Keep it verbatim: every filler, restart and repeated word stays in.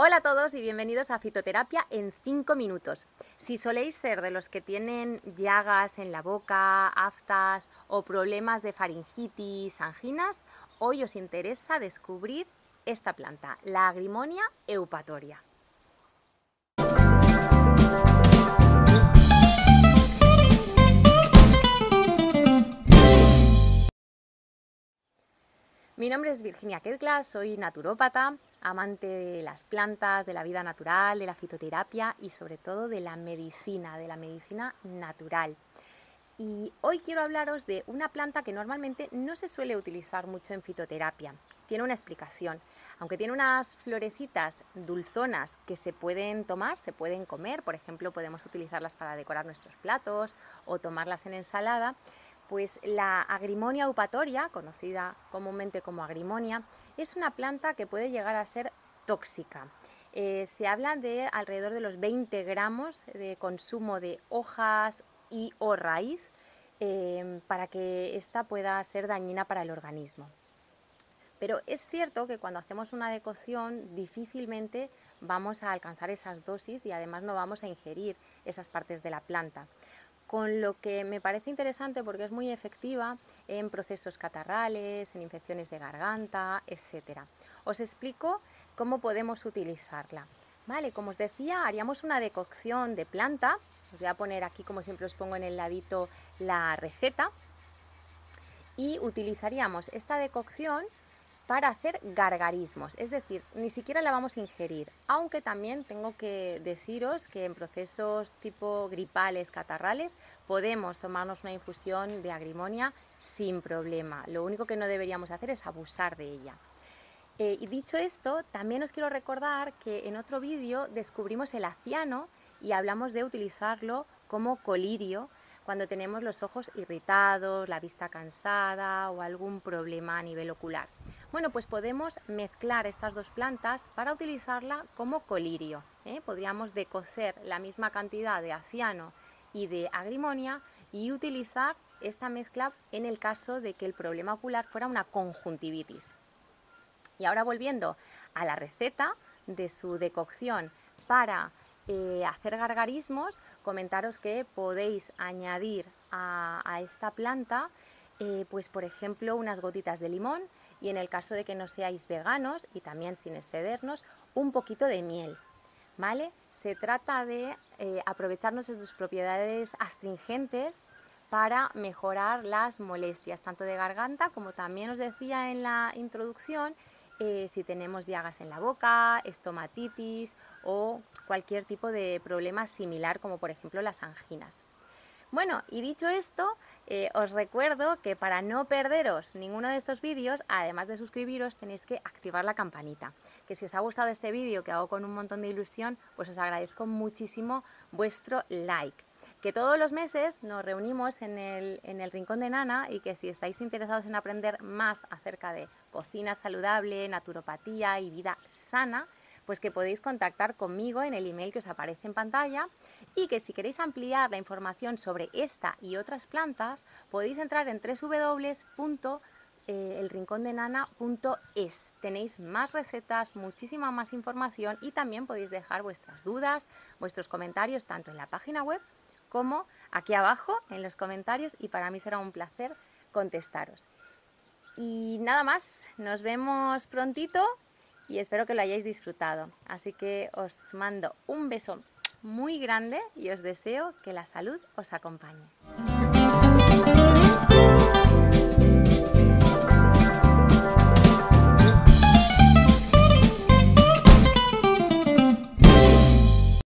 Hola a todos y bienvenidos a Fitoterapia en cinco minutos. Si soléis ser de los que tienen llagas en la boca, aftas o problemas de faringitis, anginas, hoy os interesa descubrir esta planta, la agrimonia eupatoria. Mi nombre es Virginia Quetglas, soy naturópata, amante de las plantas, de la vida natural, de la fitoterapia y sobre todo de la medicina, de la medicina natural. Y hoy quiero hablaros de una planta que normalmente no se suele utilizar mucho en fitoterapia. Tiene una explicación. Aunque tiene unas florecitas dulzonas que se pueden tomar, se pueden comer, por ejemplo, podemos utilizarlas para decorar nuestros platos o tomarlas en ensalada, pues la agrimonia eupatoria, conocida comúnmente como agrimonia, es una planta que puede llegar a ser tóxica. Eh, se habla de alrededor de los veinte gramos de consumo de hojas y o raíz eh, para que esta pueda ser dañina para el organismo. Pero es cierto que cuando hacemos una decocción difícilmente vamos a alcanzar esas dosis y además no vamos a ingerir esas partes de la planta. Con lo que me parece interesante porque es muy efectiva en procesos catarrales, en infecciones de garganta, etcétera. Os explico cómo podemos utilizarla. Vale, como os decía, haríamos una decocción de planta. Os voy a poner aquí, como siempre os pongo en el ladito, la receta. Y utilizaríamos esta decocción para hacer gargarismos, es decir, ni siquiera la vamos a ingerir, aunque también tengo que deciros que en procesos tipo gripales, catarrales, podemos tomarnos una infusión de agrimonia sin problema. Lo único que no deberíamos hacer es abusar de ella. Eh, y dicho esto, también os quiero recordar que en otro vídeo descubrimos el aciano y hablamos de utilizarlo como colirio cuando tenemos los ojos irritados, la vista cansada o algún problema a nivel ocular. Bueno, pues podemos mezclar estas dos plantas para utilizarla como colirio, ¿eh? Podríamos decocer la misma cantidad de aciano y de agrimonia y utilizar esta mezcla en el caso de que el problema ocular fuera una conjuntivitis. Y ahora volviendo a la receta de su decocción para Eh, hacer gargarismos, comentaros que podéis añadir a, a esta planta eh, pues por ejemplo unas gotitas de limón y en el caso de que no seáis veganos y también sin excedernos un poquito de miel, ¿vale? Se trata de eh, aprovecharnos de sus propiedades astringentes para mejorar las molestias tanto de garganta como también os decía en la introducción. Eh, si tenemos llagas en la boca, estomatitis o cualquier tipo de problema similar como por ejemplo las anginas. Bueno, y dicho esto, eh, os recuerdo que para no perderos ninguno de estos vídeos, además de suscribiros, tenéis que activar la campanita. Que si os ha gustado este vídeo, que hago con un montón de ilusión, pues os agradezco muchísimo vuestro like. Que todos los meses nos reunimos en el, en el Rincón de Nana y que si estáis interesados en aprender más acerca de cocina saludable, naturopatía y vida sana, pues que podéis contactar conmigo en el email que os aparece en pantalla y que si queréis ampliar la información sobre esta y otras plantas podéis entrar en w w w punto el rincón de nana punto es. Tenéis más recetas, muchísima más información y también podéis dejar vuestras dudas, vuestros comentarios tanto en la página web como aquí abajo en los comentarios y para mí será un placer contestaros. Y nada más, nos vemos prontito. Y espero que lo hayáis disfrutado. Así que os mando un beso muy grande y os deseo que la salud os acompañe.